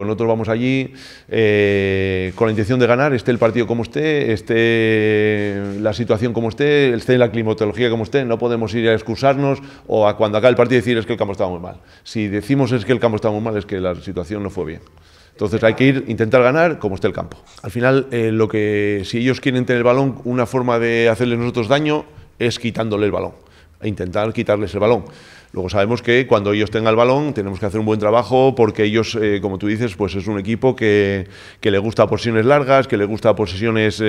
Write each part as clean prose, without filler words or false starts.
Nosotros vamos allí con la intención de ganar, esté el partido como esté la situación como esté la climatología como esté. No podemos ir a excusarnos o a cuando acabe el partido decir es que el campo estaba muy mal. Si decimos es que el campo estaba muy mal, es que la situación no fue bien. Entonces hay que ir, intentar ganar como esté el campo. Al final, si ellos quieren tener el balón, una forma de hacerles nosotros daño es quitándole el balón, e intentar quitarles el balón. Luego sabemos que cuando ellos tengan el balón tenemos que hacer un buen trabajo porque ellos, como tú dices, pues es un equipo que le gusta posesiones largas, que le gusta posesiones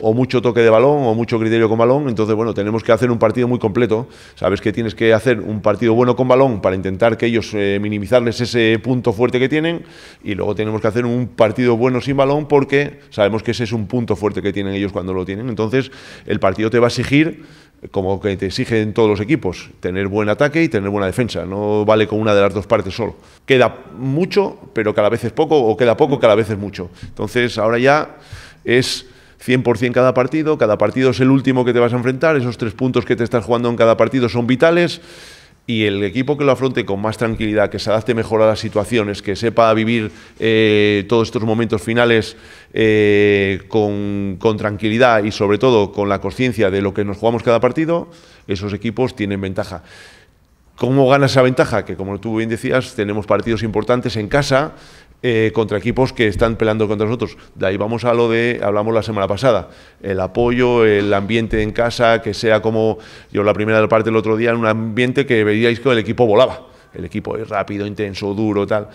o mucho toque de balón o mucho criterio con balón. Entonces, bueno, tenemos que hacer un partido muy completo. Sabes que tienes que hacer un partido bueno con balón para intentar que ellos minimizarles ese punto fuerte que tienen, y luego tenemos que hacer un partido bueno sin balón porque sabemos que ese es un punto fuerte que tienen ellos cuando lo tienen. Entonces, el partido te va a exigir, como que te exigen todos los equipos, tener buen ataque y tener buena defensa. No vale con una de las dos partes solo. Queda mucho, pero cada vez es poco, o queda poco, cada vez es mucho. Entonces, ahora ya es 100% cada partido es el último que te vas a enfrentar, esos 3 puntos que te estás jugando en cada partido son vitales, y el equipo que lo afronte con más tranquilidad, que se adapte mejor a las situaciones, que sepa vivir todos estos momentos finales con tranquilidad y sobre todo con la conciencia de lo que nos jugamos cada partido, esos equipos tienen ventaja. ¿Cómo gana esa ventaja? Que como tú bien decías, tenemos partidos importantes en casa contra equipos que están peleando contra nosotros. De ahí vamos a lo de, hablamos la semana pasada, el apoyo, el ambiente en casa, que sea como yo la primera parte del otro día, en un ambiente que veíais que el equipo volaba. El equipo es rápido, intenso, duro, tal.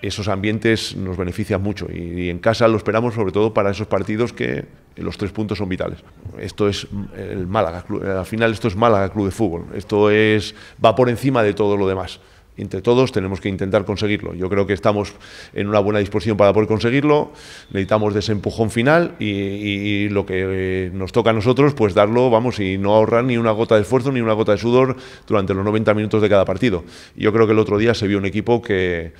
Esos ambientes nos benefician mucho y en casa lo esperamos sobre todo para esos partidos que los 3 puntos son vitales. Esto es el Málaga Club, al final esto es Málaga Club de Fútbol, esto es, va por encima de todo lo demás. Entre todos tenemos que intentar conseguirlo. Yo creo que estamos en una buena disposición para poder conseguirlo, necesitamos de ese empujón final y lo que nos toca a nosotros, pues darlo, vamos, y no ahorrar ni una gota de esfuerzo ni una gota de sudor durante los 90 minutos de cada partido. Yo creo que el otro día se vio un equipo que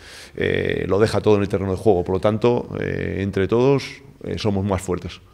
lo deja todo en el terreno de juego, por lo tanto, entre todos somos más fuertes.